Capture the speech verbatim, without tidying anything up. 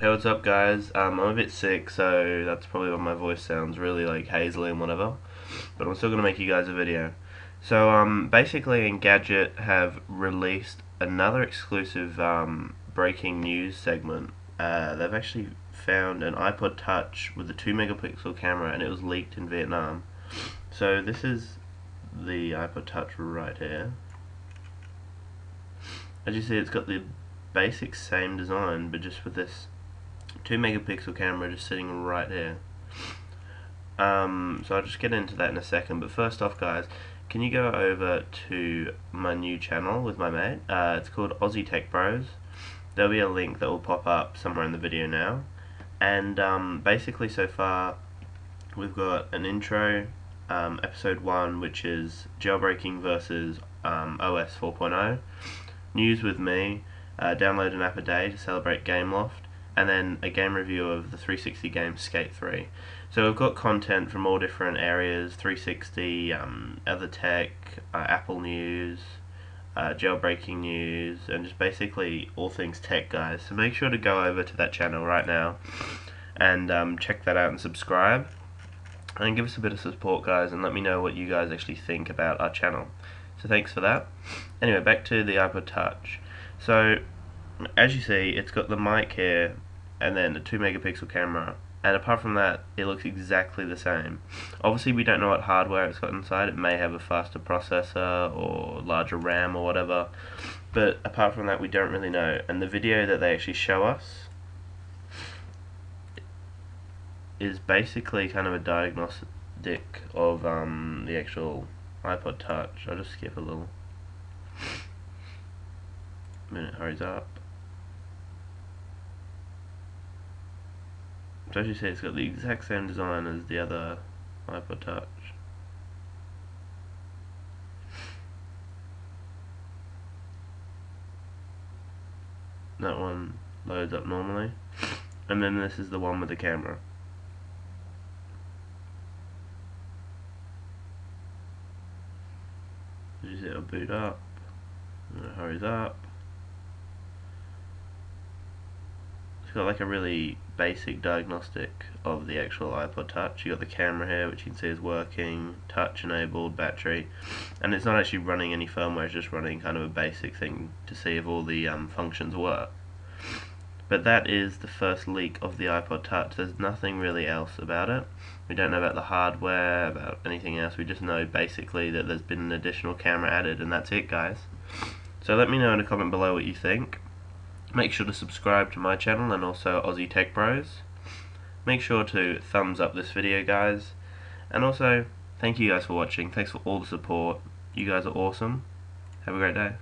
Hey, what's up guys? Um, I'm a bit sick, so that's probably why my voice sounds really like hazily and whatever, but I'm still going to make you guys a video. So um, basically Engadget have released another exclusive um, breaking news segment. Uh, they've actually found an iPod Touch with a two megapixel camera and it was leaked in Vietnam. So this is the iPod Touch right here. As you see, it's got the basic same design, but just with this two megapixel camera just sitting right there. Um, so I'll just get into that in a second, but first off guys, can you go over to my new channel with my mate? Uh, it's called Aussie Tech Bros. There'll be a link that will pop up somewhere in the video now. And um, basically so far we've got an intro, um, episode one, which is jailbreaking versus um, O S four point oh, news with me, uh, download an app a day to celebrate Gameloft, and then a game review of the three sixty game Skate three. So we've got content from all different areas, three sixty, um, other tech, uh, Apple news, uh, jailbreaking news, and just basically all things tech guys. So make sure to go over to that channel right now and um, check that out and subscribe. And give us a bit of support guys and let me know what you guys actually think about our channel. So thanks for that. Anyway, back to the iPod Touch. So as you see, it's got the mic here and then a two megapixel camera, and apart from that it looks exactly the same. Obviously we don't know what hardware it's got inside. It may have a faster processor or larger RAM or whatever, but apart from that we don't really know. And the video that they actually show us is basically kind of a diagnostic of um, the actual iPod Touch. I'll just skip a little minute, hurries up. So as you see, it's got the exact same design as the other iPod Touch. That one loads up normally, and then this is the one with the camera. As you see, it'll boot up, and it hurries up. It's got like a really basic diagnostic of the actual iPod Touch. You got the camera here, which you can see is working, touch enabled, battery, and it's not actually running any firmware, it's just running kind of a basic thing to see if all the um, functions work. But that is the first leak of the iPod Touch. There's nothing really else about it. We don't know about the hardware, about anything else. We just know basically that there's been an additional camera added, and that's it guys. So let me know in a comment below what you think. Make sure to subscribe to my channel and also Aussie Tech Bros. Make sure to thumbs up this video guys, and also thank you guys for watching. Thanks for all the support. You guys are awesome. Have a great day.